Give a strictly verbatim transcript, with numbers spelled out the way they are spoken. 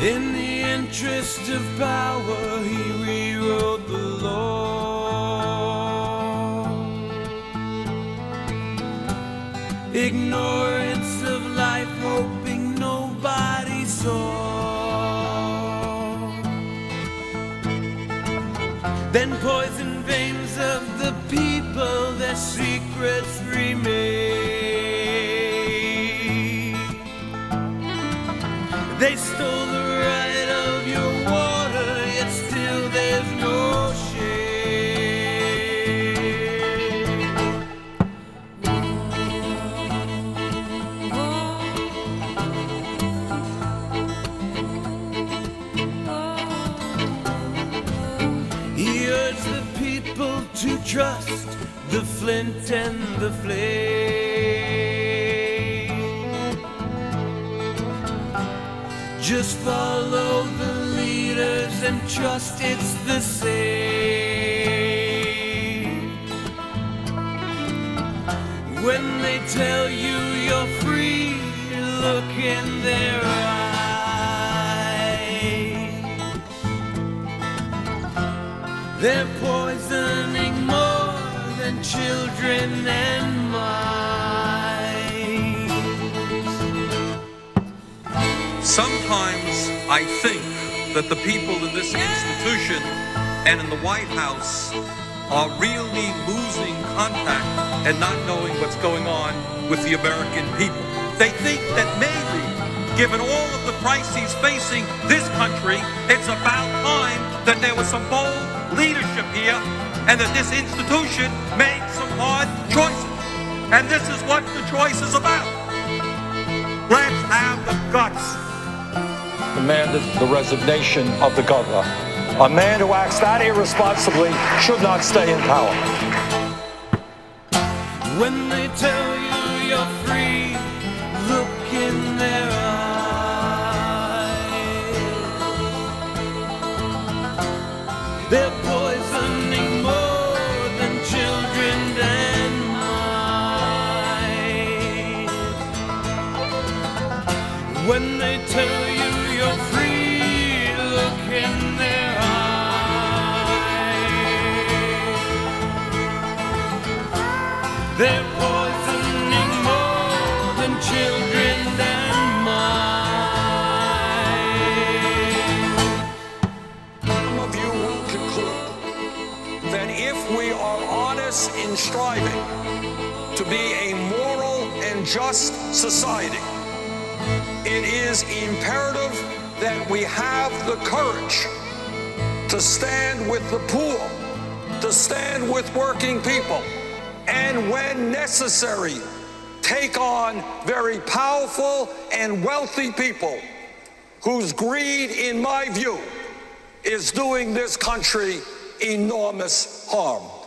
In the interest of power, he rewrote the law. Ignorance of life, hoping nobody saw. Then poisoned veins of the people, their secrets remain. They stole the to trust the flint and the flame. Just follow the leaders and trust it's the same. When they tell you you're free, look in their eyes. They're poisoning more than children and mice. Sometimes I think that the people in this institution and in the White House are really losing contact and not knowing what's going on with the American people. They think that maybe, given all of the crises facing this country, it's about time that there was some bold leadership here, and that this institution made some hard choices. And this is what the choice is about. Let's have the guts. Demanded the resignation of the governor. A man who acts that irresponsibly should not stay in power. When they tell you you're free, look in their eyes. They're poisoning more than children and mice. When they tell you you're free, look in their eyes. They're poisoning more than children and mice. In striving to be a moral and just society, it is imperative that we have the courage to stand with the poor, to stand with working people, and when necessary, take on very powerful and wealthy people whose greed, in my view, is doing this country enormous harm.